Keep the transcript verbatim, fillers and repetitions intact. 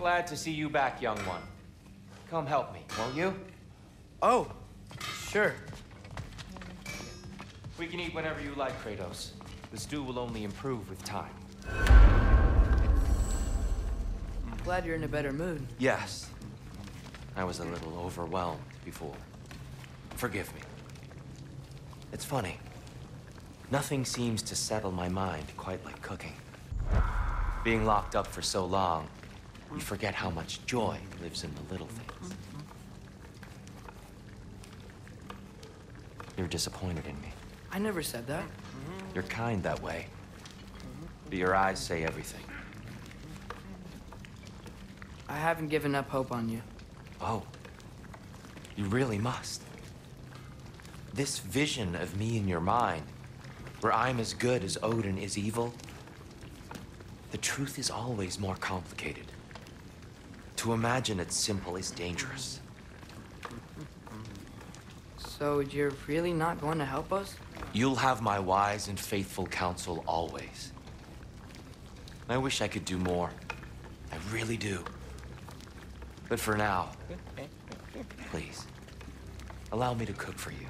Glad to see you back, young one. Come help me, won't you? Oh, sure. We can eat whatever you like, Kratos. The stew will only improve with time. I'm glad you're in a better mood. Yes. I was a little overwhelmed before. Forgive me. It's funny. Nothing seems to settle my mind quite like cooking. Being locked up for so long, you forget how much joy lives in the little things. You're disappointed in me. I never said that. You're kind that way. But your eyes say everything. I haven't given up hope on you. Oh. You really must. This vision of me in your mind, where I'm as good as Odin is evil, the truth is always more complicated. To imagine it's simple is dangerous. So you're really not going to help us? You'll have my wise and faithful counsel always. I wish I could do more. I really do. But for now, please, allow me to cook for you.